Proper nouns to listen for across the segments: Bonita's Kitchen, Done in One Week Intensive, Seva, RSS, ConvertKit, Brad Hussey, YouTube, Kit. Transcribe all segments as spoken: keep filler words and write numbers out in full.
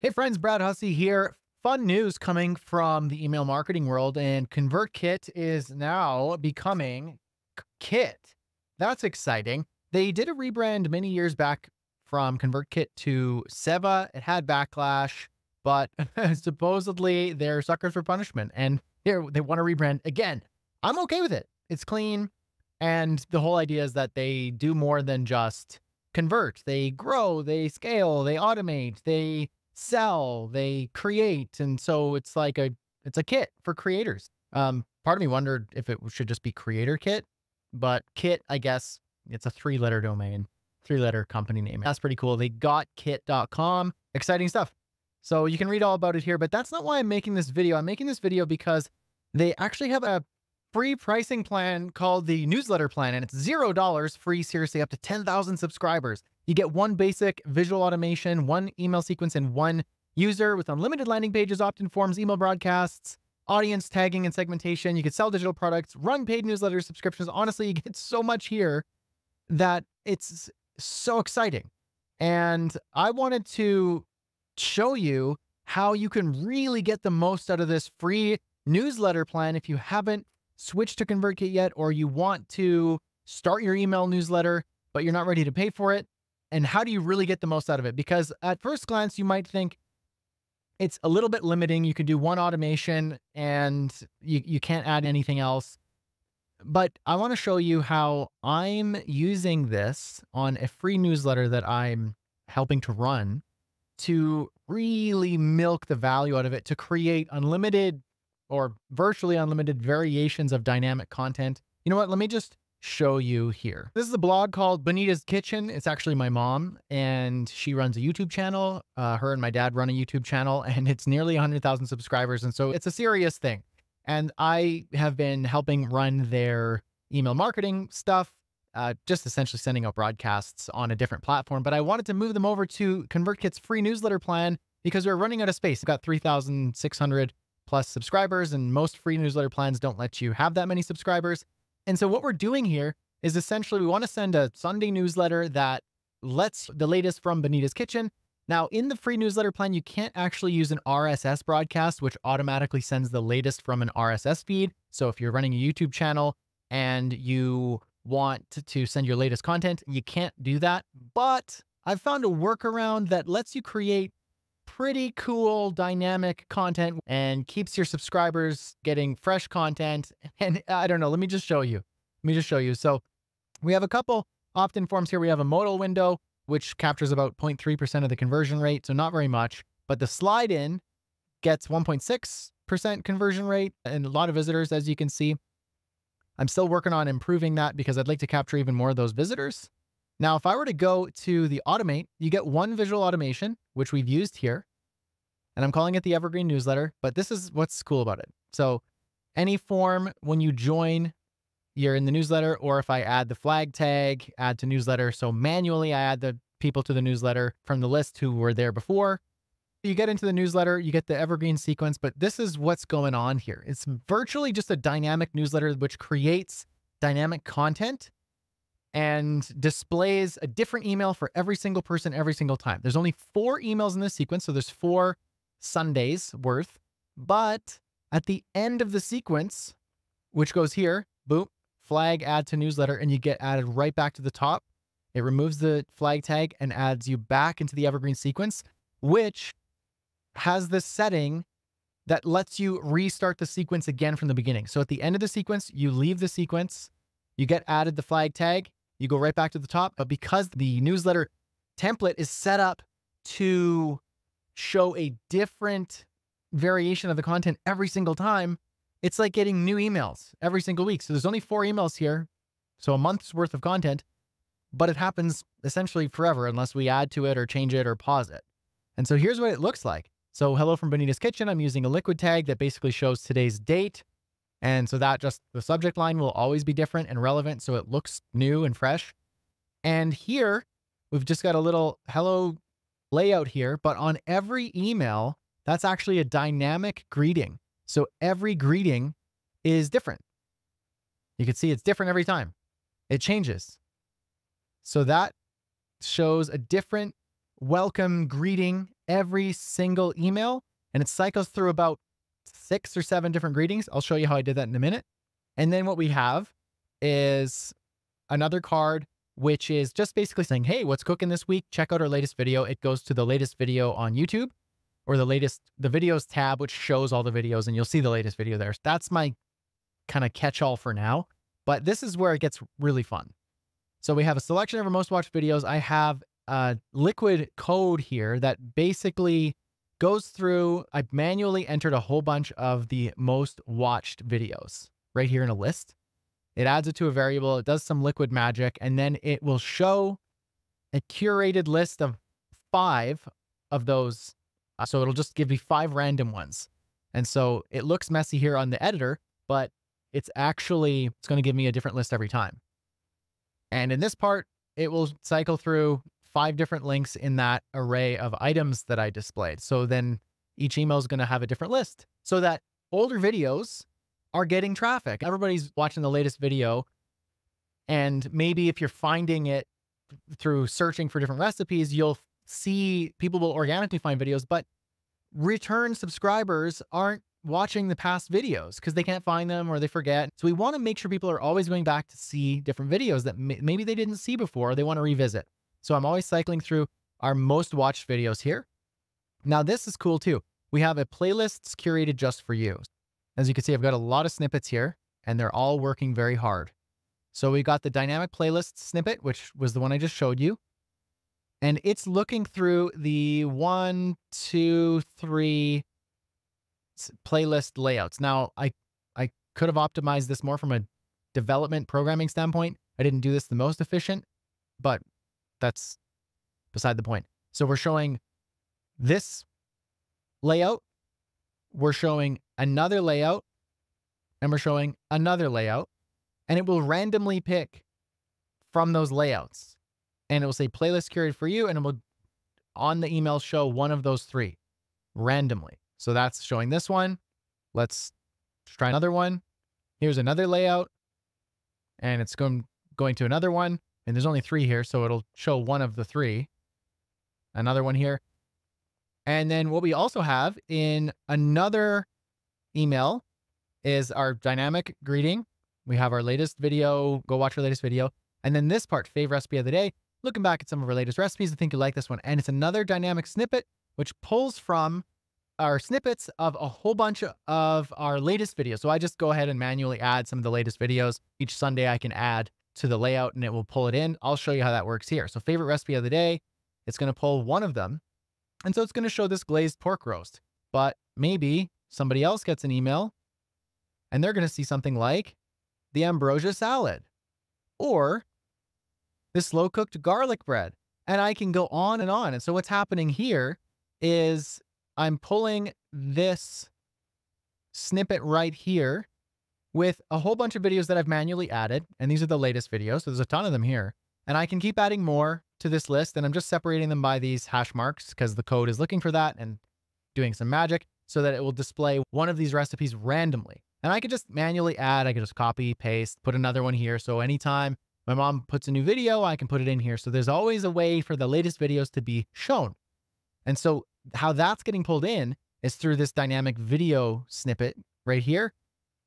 Hey friends, Brad Hussey here. Fun news coming from the email marketing world, and ConvertKit is now becoming Kit. That's exciting. They did a rebrand many years back from ConvertKit to Seva. It had backlash, but supposedly they're suckers for punishment, and here they want to rebrand again. I'm okay with it. It's clean, and the whole idea is that they do more than just convert. They grow, they scale, they automate, they sell, they create. And so it's like a, it's a kit for creators. Um, part of me wondered if it should just be Creator Kit, but Kit, I guess it's a three letter domain, three letter company name. That's pretty cool. They got kit dot com, exciting stuff. So you can read all about it here, but that's not why I'm making this video. I'm making this video because they actually have a free pricing plan called the newsletter plan, and it's zero dollars free, seriously, up to ten thousand subscribers. You get one basic visual automation, one email sequence, and one user with unlimited landing pages, opt-in forms, email broadcasts, audience tagging and segmentation. You could sell digital products, run paid newsletters, subscriptions. Honestly, you get so much here that it's so exciting. And I wanted to show you how you can really get the most out of this free newsletter plan if you haven't switched to ConvertKit yet, or you want to start your email newsletter, but you're not ready to pay for it. And how do you really get the most out of it? Because at first glance, you might think it's a little bit limiting. You can do one automation and you, you can't add anything else. But I want to show you how I'm using this on a free newsletter that I'm helping to run to really milk the value out of it, to create unlimited or virtually unlimited variations of dynamic content. You know what? Let me just show you here. This is a blog called Bonita's Kitchen. It's actually my mom, and she runs a YouTube channel. Uh, her and my dad run a YouTube channel, and it's nearly one hundred thousand subscribers. And so it's a serious thing. And I have been helping run their email marketing stuff, uh, just essentially sending out broadcasts on a different platform. But I wanted to move them over to ConvertKit's free newsletter plan because we're running out of space. We've got three thousand six hundred plus subscribers, and most free newsletter plans don't let you have that many subscribers. And so what we're doing here is essentially we want to send a Sunday newsletter that lets the latest from Bonita's Kitchen. Now, in the free newsletter plan, you can't actually use an R S S broadcast, which automatically sends the latest from an R S S feed. So if you're running a YouTube channel and you want to send your latest content, you can't do that. But I've found a workaround that lets you create pretty cool dynamic content and keeps your subscribers getting fresh content. And I don't know, let me just show you. Let me just show you. So we have a couple opt-in forms here. We have a modal window, which captures about zero point three percent of the conversion rate. So not very much, but the slide in gets one point six percent conversion rate and a lot of visitors, as you can see. I'm still working on improving that because I'd like to capture even more of those visitors. Now, if I were to go to the automate, you get one visual automation, which we've used here. And I'm calling it the Evergreen Newsletter, but this is what's cool about it. So any form, when you join, you're in the newsletter, or if I add the flag tag, add to newsletter. So manually, I add the people to the newsletter from the list who were there before. You get into the newsletter, you get the evergreen sequence, but this is what's going on here. It's virtually just a dynamic newsletter, which creates dynamic content and displays a different email for every single person every single time. There's only four emails in this sequence, so there's four Sundays worth. But at the end of the sequence, which goes here, boop, flag, add to newsletter, and you get added right back to the top. It removes the flag tag and adds you back into the evergreen sequence, which has this setting that lets you restart the sequence again from the beginning. So at the end of the sequence, you leave the sequence, you get added the flag tag, you go right back to the top. But because the newsletter template is set up to show a different variation of the content every single time, it's like getting new emails every single week. So there's only four emails here, so a month's worth of content, but it happens essentially forever unless we add to it or change it or pause it. And so here's what it looks like. So hello from Bonita's Kitchen. I'm using a liquid tag that basically shows today's date. And so that just the subject line will always be different and relevant, so it looks new and fresh. And here we've just got a little hello layout here, but on every email, that's actually a dynamic greeting. So every greeting is different. You can see it's different every time. It changes. So that shows a different welcome greeting every single email, and it cycles through about six or seven different greetings. I'll show you how I did that in a minute. And then what we have is another card, which is just basically saying, hey, what's cooking this week? Check out our latest video. It goes to the latest video on YouTube, or the latest, the videos tab, which shows all the videos, and you'll see the latest video there. That's my kind of catch-all for now, but this is where it gets really fun. So we have a selection of our most watched videos. I have a liquid code here that basically goes through, I manually entered a whole bunch of the most watched videos right here in a list. It adds it to a variable, it does some liquid magic, and then it will show a curated list of five of those. Uh, so it'll just give me five random ones. And so it looks messy here on the editor, but it's actually, it's going to give me a different list every time. And in this part, it will cycle through five different links in that array of items that I displayed. So then each email is going to have a different list so that older videos are getting traffic. Everybody's watching the latest video. And maybe if you're finding it through searching for different recipes, you'll see people will organically find videos, but return subscribers aren't watching the past videos because they can't find them or they forget. So we want to make sure people are always going back to see different videos that may maybe they didn't see before, or they want to revisit. So I'm always cycling through our most watched videos here. Now this is cool too. We have a playlist curated just for you. As you can see, I've got a lot of snippets here and they're all working very hard. So we got the dynamic playlist snippet, which was the one I just showed you. And it's looking through the one, two, three playlist layouts. Now, I, I could have optimized this more from a development programming standpoint. I didn't do this the most efficient, but that's beside the point. So we're showing this layout, we're showing another layout, and we're showing another layout, and it will randomly pick from those layouts. And it will say playlist curated for you, and it will on the email show one of those three randomly. So that's showing this one. Let's try another one. Here's another layout, and it's going, going to another one. And there's only three here, so it'll show one of the three. Another one here. And then what we also have in another email is our dynamic greeting. We have our latest video, go watch our latest video. And then this part, fave recipe of the day. Looking back at some of our latest recipes, I think you'll like this one. And it's another dynamic snippet, which pulls from our snippets of a whole bunch of our latest videos. So I just go ahead and manually add some of the latest videos. Each Sunday I can add to the layout and it will pull it in. I'll show you how that works here. So favorite recipe of the day, it's going to pull one of them. And so it's going to show this glazed pork roast. But maybe somebody else gets an email and they're going to see something like the ambrosia salad or the slow-cooked garlic bread. And I can go on and on. And so what's happening here is I'm pulling this snippet right here with a whole bunch of videos that I've manually added. And these are the latest videos. So there's a ton of them here. And I can keep adding more to this list. And I'm just separating them by these hash marks because the code is looking for that and doing some magic so that it will display one of these recipes randomly. And I could just manually add. I could just copy, paste, put another one here. So anytime my mom puts a new video, I can put it in here. So there's always a way for the latest videos to be shown. And so how that's getting pulled in is through this dynamic video snippet right here,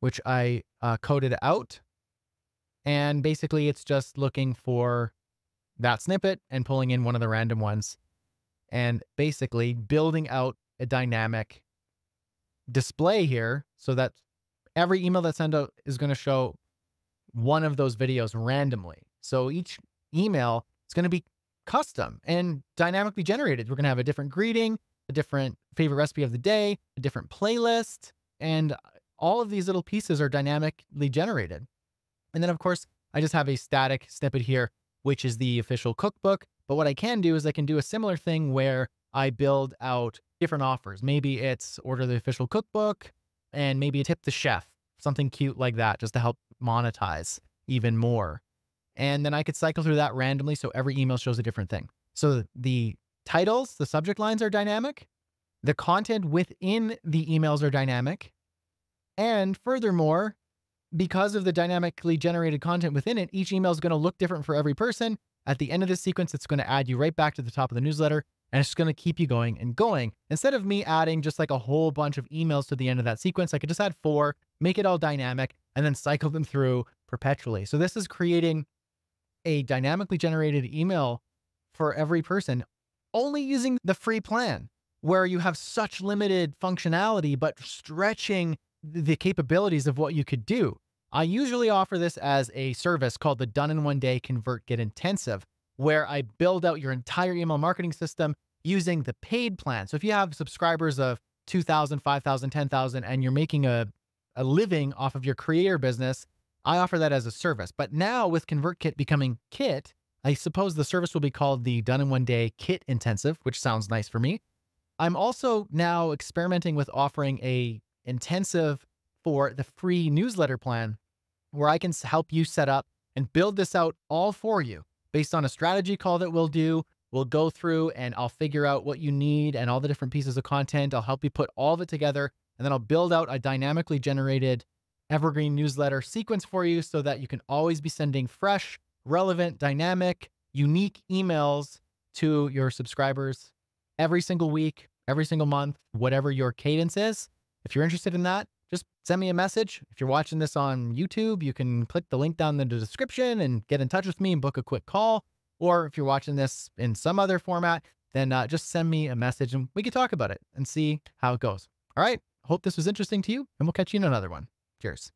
which I uh, coded out. And basically it's just looking for that snippet and pulling in one of the random ones and basically building out a dynamic display here so that every email that's sent out is going to show one of those videos randomly. So each email is going to be custom and dynamically generated. We're going to have a different greeting, a different favorite recipe of the day, a different playlist, and all of these little pieces are dynamically generated. And then of course, I just have a static snippet here, which is the official cookbook. But what I can do is I can do a similar thing where I build out different offers. Maybe it's order the official cookbook and maybe tip the chef, something cute like that, just to help monetize even more. And then I could cycle through that randomly. So every email shows a different thing. So the titles, the subject lines are dynamic. The content within the emails are dynamic. And furthermore, because of the dynamically generated content within it, each email is going to look different for every person. At the end of this sequence, it's going to add you right back to the top of the newsletter, and it's just going to keep you going and going. Instead of me adding just like a whole bunch of emails to the end of that sequence, I could just add four, make it all dynamic, and then cycle them through perpetually. So this is creating a dynamically generated email for every person, only using the free plan where you have such limited functionality, but stretching the capabilities of what you could do. I usually offer this as a service called the Done in One Day ConvertKit Intensive, where I build out your entire email marketing system using the paid plan. So if you have subscribers of two thousand, five thousand, ten thousand, and you're making a, a living off of your creator business, I offer that as a service. But now with ConvertKit becoming Kit, I suppose the service will be called the Done in One Day Kit Intensive, which sounds nice for me. I'm also now experimenting with offering a intensive for the free newsletter plan, where I can help you set up and build this out all for you based on a strategy call that we'll do. We'll go through and I'll figure out what you need and all the different pieces of content. I'll help you put all of it together, and then I'll build out a dynamically generated evergreen newsletter sequence for you so that you can always be sending fresh, relevant, dynamic, unique emails to your subscribers every single week, every single month, whatever your cadence is. If you're interested in that, just send me a message. If you're watching this on YouTube, you can click the link down in the description and get in touch with me and book a quick call. Or if you're watching this in some other format, then uh, just send me a message and we can talk about it and see how it goes. All right. Hope this was interesting to you, and we'll catch you in another one. Cheers.